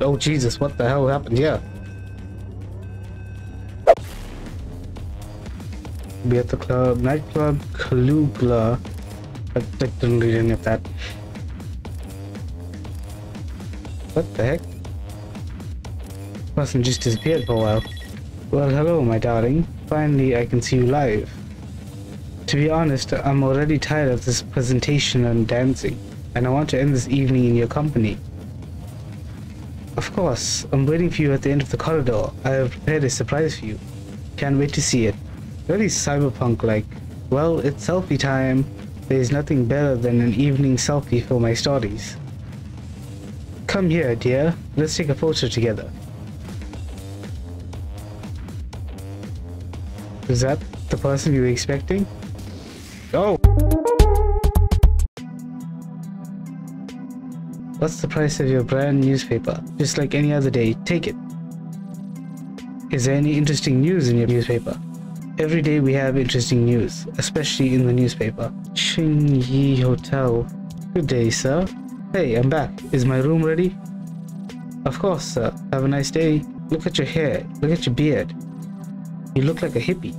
Oh Jesus, what the hell happened? Yeah. Be at the club, nightclub, Kalugla. I didn't read any of that. What the heck? Person just disappeared for a while. Well, hello, my darling. Finally, I can see you live. To be honest, I'm already tired of this presentation and dancing, and I want to end this evening in your company. Of course, I'm waiting for you at the end of the corridor. I have prepared a surprise for you. Can't wait to see it. Very cyberpunk-like. Well, it's selfie time. There's nothing better than an evening selfie for my stories. Come here, dear. Let's take a photo together. Is that the person you were expecting? Oh! What's the price of your brand newspaper? Just like any other day, take it. Is there any interesting news in your newspaper? Every day we have interesting news, especially in the newspaper. Ching Yi Hotel. Good day, sir. Hey, I'm back. Is my room ready? Of course, sir. Have a nice day. Look at your hair. Look at your beard. You look like a hippie.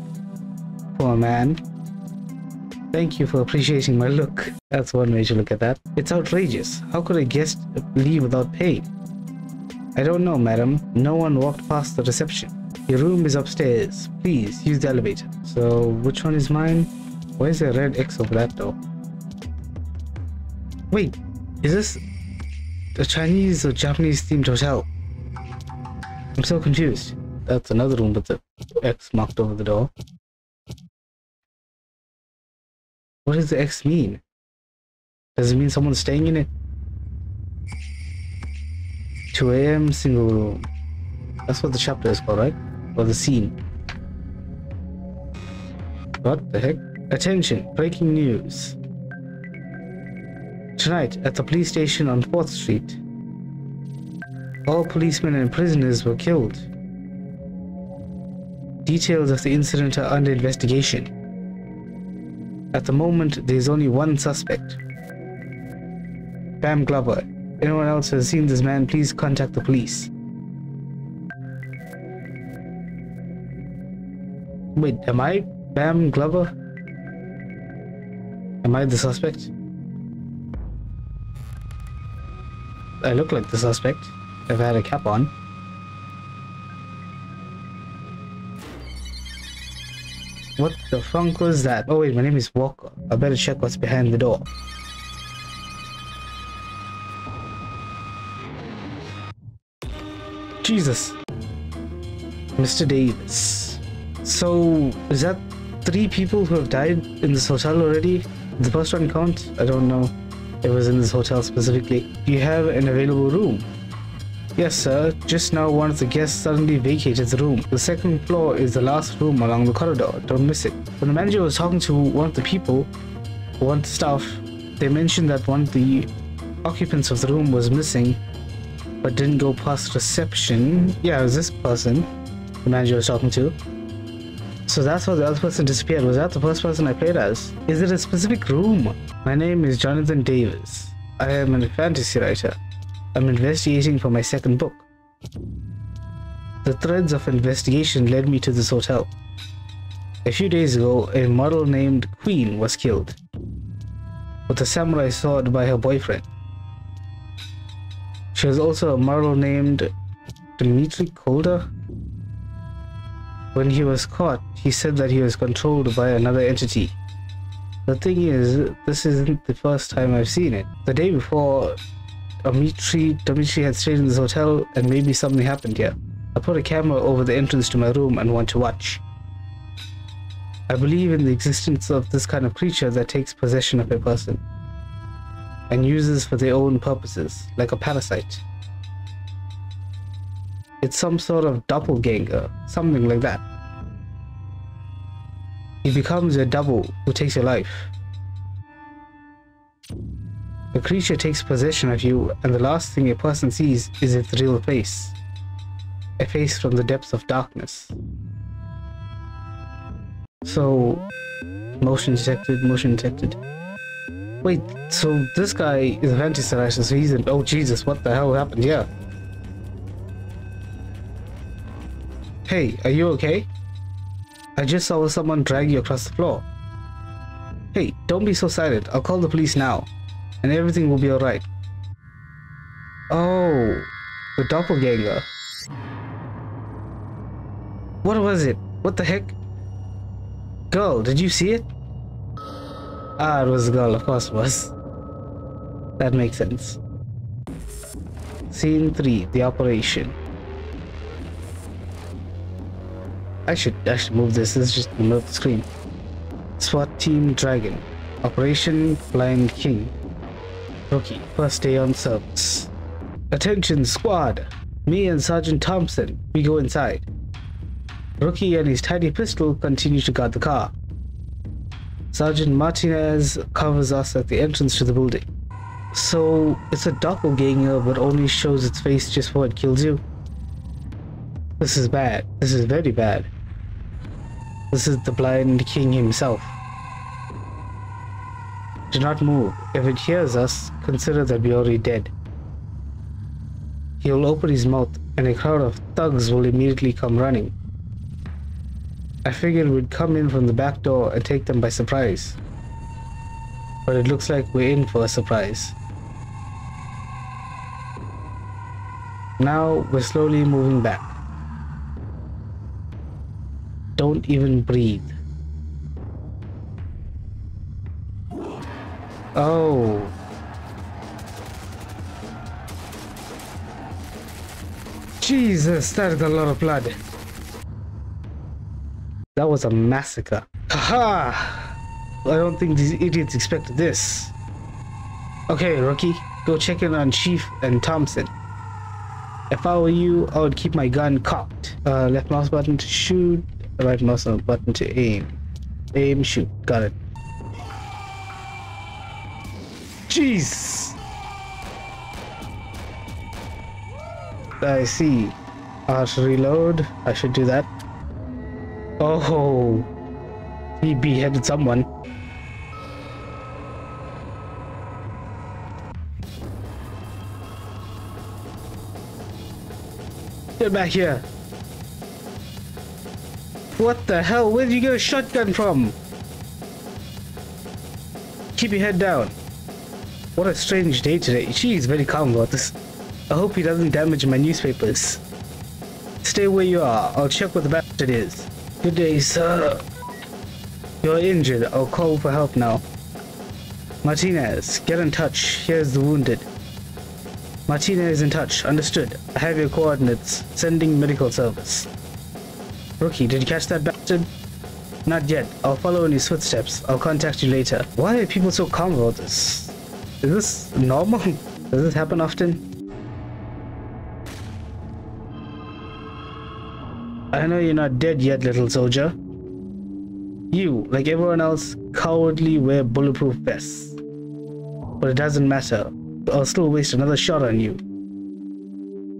Poor man. Thank you for appreciating my look. That's one way to look at that. It's outrageous. How could a guest leave without pay? I don't know, madam. No one walked past the reception. Your room is upstairs. Please use the elevator. So, which one is mine? Why is there a red X over that door? Wait, is this a Chinese or Japanese themed hotel? I'm so confused. That's another room with the X marked over the door. What does the X mean? Does it mean someone's staying in it? 2 a.m. single room. That's what the chapter is called, right? Or the scene. What the heck? Attention! Breaking news. Tonight, at the police station on 4th Street, all policemen and prisoners were killed. Details of the incident are under investigation. At the moment, there is only one suspect. Pam Glover. Anyone else has seen this man, please contact the police. Wait, am I Pam Glover? Am I the suspect? I look like the suspect. I've had a cap on. What the funk was that? Oh wait, my name is Walker. I better check what's behind the door. Jesus. Mr. Davis. So, is that 3 people who have died in this hotel already? The first one count? I don't know. It was in this hotel specifically. Do you have an available room? Yes, sir. Just now, one of the guests suddenly vacated the room. The second floor is the last room along the corridor. Don't miss it. When the manager was talking to one of the people, one of the staff, they mentioned that one of the occupants of the room was missing, but didn't go past reception. Yeah, it was this person the manager was talking to. So that's how the other person disappeared. Was that the first person I played as? Is it a specific room? My name is Jonathan Davis. I am a fantasy writer. I'm investigating for my second book. The threads of investigation led me to this hotel. A few days ago, a model named Queen was killed with a samurai sword by her boyfriend. She was also a model named Dmitri Kolda. When he was caught, he said that he was controlled by another entity. The thing is, this isn't the first time I've seen it. The day before, Dmitri had stayed in this hotel, and maybe something happened here. I put a camera over the entrance to my room and want to watch. I believe in the existence of this kind of creature that takes possession of a person and uses for their own purposes, like a parasite. It's some sort of doppelganger, something like that. It becomes a double who takes your life. The creature takes possession of you, and the last thing a person sees is its real face. A face from the depths of darkness. So, motion detected. Wait, so this guy is a fantasy writer, so he's an— oh Jesus, what the hell happened here? Hey, are you okay? I just saw someone drag you across the floor. Hey, don't be so silent. I'll call the police now, and everything will be alright. Oh, the doppelganger. What was it? What the heck? Girl, did you see it? Ah, it was a girl, of course it was. That makes sense. Scene 3, the operation. I should move this. This is just the middle of the screen. SWAT Team Dragon. Operation Blind King. Rookie. First day on service. Attention squad. Me and Sergeant Thompson, we go inside. Rookie and his tiny pistol continue to guard the car. Sergeant Martinez covers us at the entrance to the building. So it's a doppelganger, but only shows its face just before it kills you. This is bad. This is very bad. This is the Blind King himself. Do not move. If it hears us, consider that we're already dead. He will open his mouth, and a crowd of thugs will immediately come running. I figured we'd come in from the back door and take them by surprise. But it looks like we're in for a surprise. Now we're slowly moving back. Don't even breathe. Oh. Jesus, that is a lot of blood. That was a massacre. Haha! I don't think these idiots expected this. Okay, Rookie, go check in on Chief and Thompson. If I were you, I would keep my gun cocked. Left mouse button to shoot, right mouse button to aim. Aim, shoot. Got it. Jeez! I see. I should reload. I should do that. Oh, he beheaded someone. Get back here. What the hell? Where did you get a shotgun from? Keep your head down. What a strange day today. She is very calm about this. I hope he doesn't damage my newspapers. Stay where you are. I'll check what the bastard is. Good day, sir. You're injured. I'll call for help now. Martinez, get in touch. Here's the wounded. Martinez in touch. Understood. I have your coordinates. Sending medical service. Rookie, did you catch that bastard? Not yet. I'll follow in his footsteps. I'll contact you later. Why are people so calm about this? Is this normal? Does this happen often? I know you're not dead yet, little soldier. You, like everyone else, cowardly wear bulletproof vests. But it doesn't matter. I'll still waste another shot on you.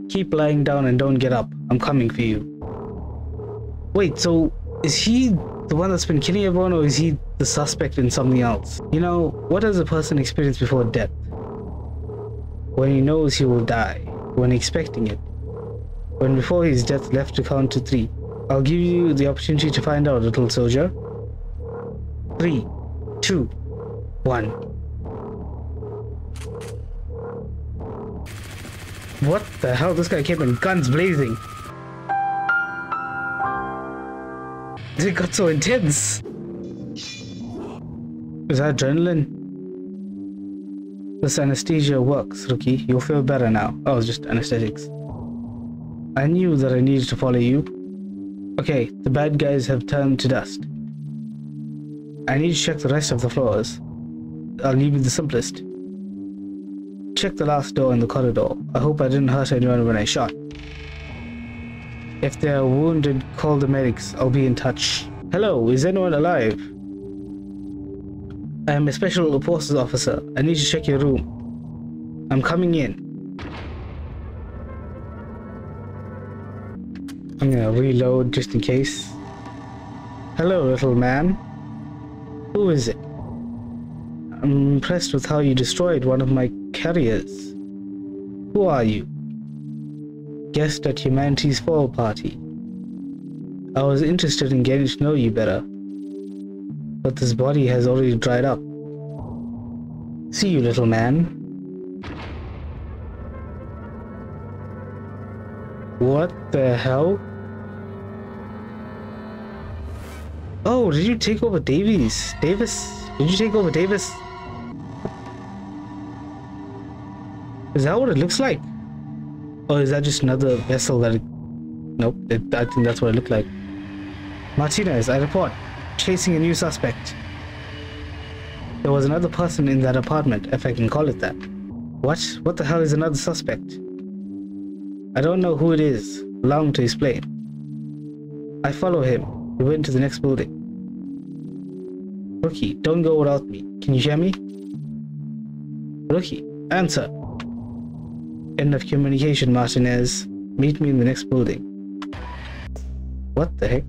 Keep lying down and don't get up. I'm coming for you. Wait, so is he the one that's been killing everyone, or is he the suspect in something else? You know, what does a person experience before death? When he knows he will die, when expecting it. When before his death left to count to 3. I'll give you the opportunity to find out, little soldier. 3, 2, 1. What the hell? This guy came in guns blazing. It got so intense. Is that adrenaline? This anesthesia works, Rookie. You'll feel better now. Oh, it's just anesthetics. I knew that I needed to follow you. Okay, the bad guys have turned to dust. I need to check the rest of the floors. I'll leave you the simplest. Check the last door in the corridor. I hope I didn't hurt anyone when I shot. If they are wounded, call the medics. I'll be in touch. Hello, is anyone alive? I am a special forces officer. I need to check your room. I'm coming in. I'm gonna reload just in case. Hello, little man. Who is it? I'm impressed with how you destroyed one of my carriers. Who are you? Guest at humanity's fall party. I was interested in getting to know you better, but this body has already dried up. See you, little man. What the hell? Oh, did you take over Davies? Davis? Did you take over Davis? Is that what it looks like? Or is that just another vessel that it... Nope, I think that's what it looked like. Martinez, I report. Chasing a new suspect. There was another person in that apartment, if I can call it that. What? What the hell is another suspect? I don't know who it is. Allow him to explain. I follow him. He went to the next building. Rookie, don't go without me. Can you hear me? Rookie, answer. End of communication, Martinez. Meet me in the next building. What the heck?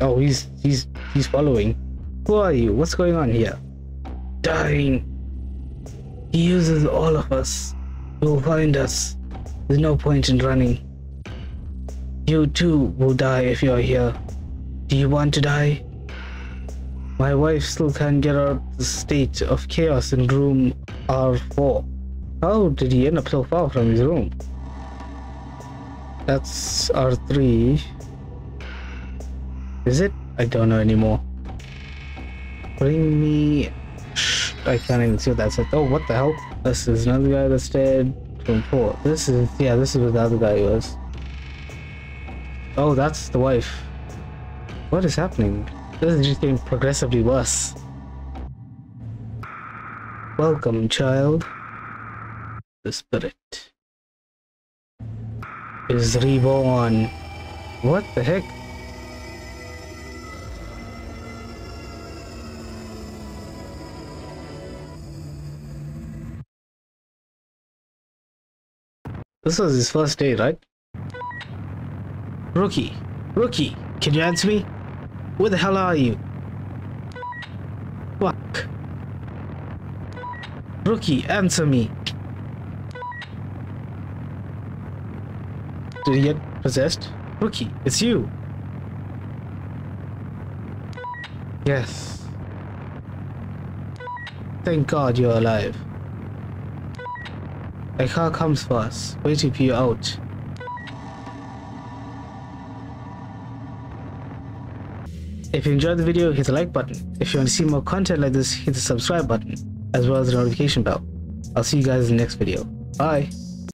Oh, he's following. Who are you? What's going on here? Dying. He uses all of us. He will find us. There's no point in running. You too will die if you're here. Do you want to die? My wife still can't get out of the state of chaos in room R4. How did he end up so far from his room? That's R3. Is it? I don't know anymore. Bring me... I can't even see what that said. Oh, what the hell? This is another guy that's dead from 4. This is, yeah, this is where the other guy was. Oh, that's the wife. What is happening? This is just getting progressively worse. Welcome, child. The spirit is reborn. What the heck? This was his first day, right? Rookie! Rookie! Can you answer me? Where the hell are you? Fuck! Rookie, answer me! Did he get possessed? Rookie, it's you! Yes. Thank God you're alive. A car comes for us, waiting for you out. If you enjoyed the video, hit the like button. If you want to see more content like this, hit the subscribe button, as well as the notification bell. I'll see you guys in the next video. Bye!